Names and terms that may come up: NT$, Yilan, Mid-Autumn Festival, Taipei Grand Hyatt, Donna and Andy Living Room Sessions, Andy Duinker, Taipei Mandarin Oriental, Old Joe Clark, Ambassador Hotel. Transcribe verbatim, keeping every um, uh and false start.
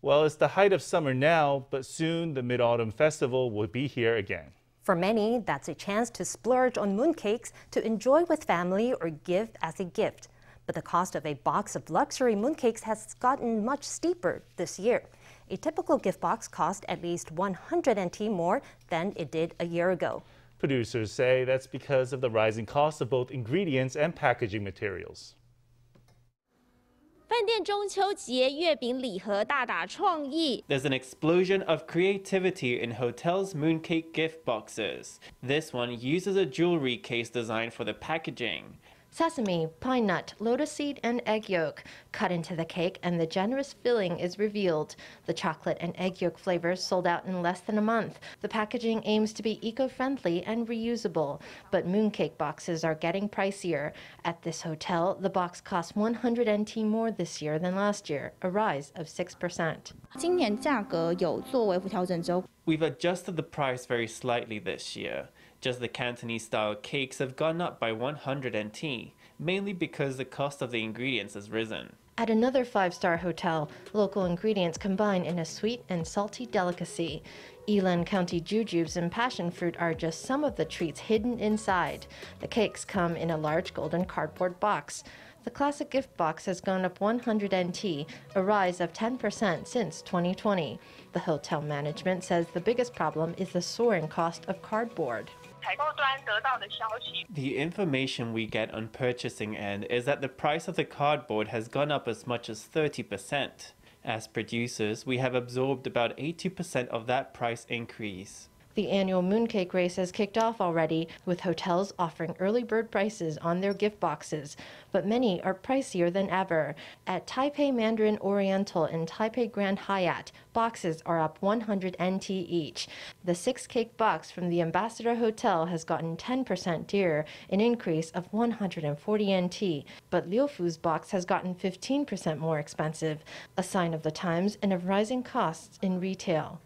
Well, it's the height of summer now, but soon the Mid-Autumn Festival will be here again. For many, that's a chance to splurge on mooncakes to enjoy with family or give as a gift. But the cost of a box of luxury mooncakes has gotten much steeper this year. A typical gift box cost at least one hundred N T more than it did a year ago. Producers say that's because of the rising cost of both ingredients and packaging materials. 饭店中秋节月饼礼盒大打创意. There's an explosion of creativity in hotels' mooncake gift boxes. This one uses a jewelry case designed for the packaging. Sesame, pine nut, lotus seed, and egg yolk cut into the cake, and the generous filling is revealed. The chocolate and egg yolk flavors sold out in less than a month. The packaging aims to be eco-friendly and reusable, but mooncake boxes are getting pricier. At this hotel, the box cost one hundred N T more this year than last year, a rise of six percent. We've adjusted the price very slightly this year. Just the Cantonese-style cakes have gone up by one hundred N T, mainly because the cost of the ingredients has risen. At another five-star hotel, local ingredients combine in a sweet and salty delicacy. Yilan County jujubes and passion fruit are just some of the treats hidden inside. The cakes come in a large golden cardboard box. The classic gift box has gone up one hundred N T, a rise of ten percent since twenty twenty. The hotel management says the biggest problem is the soaring cost of cardboard. The information we get on purchasing end is that the price of the cardboard has gone up as much as thirty percent. As producers, we have absorbed about eighty percent of that price increase. The annual mooncake race has kicked off already, with hotels offering early bird prices on their gift boxes. But many are pricier than ever. At Taipei Mandarin Oriental and Taipei Grand Hyatt, boxes are up one hundred N T each. The six-cake box from the Ambassador Hotel has gotten ten percent dearer, an increase of one hundred forty N T. But Liu Fu's box has gotten fifteen percent more expensive, a sign of the times and of rising costs in retail.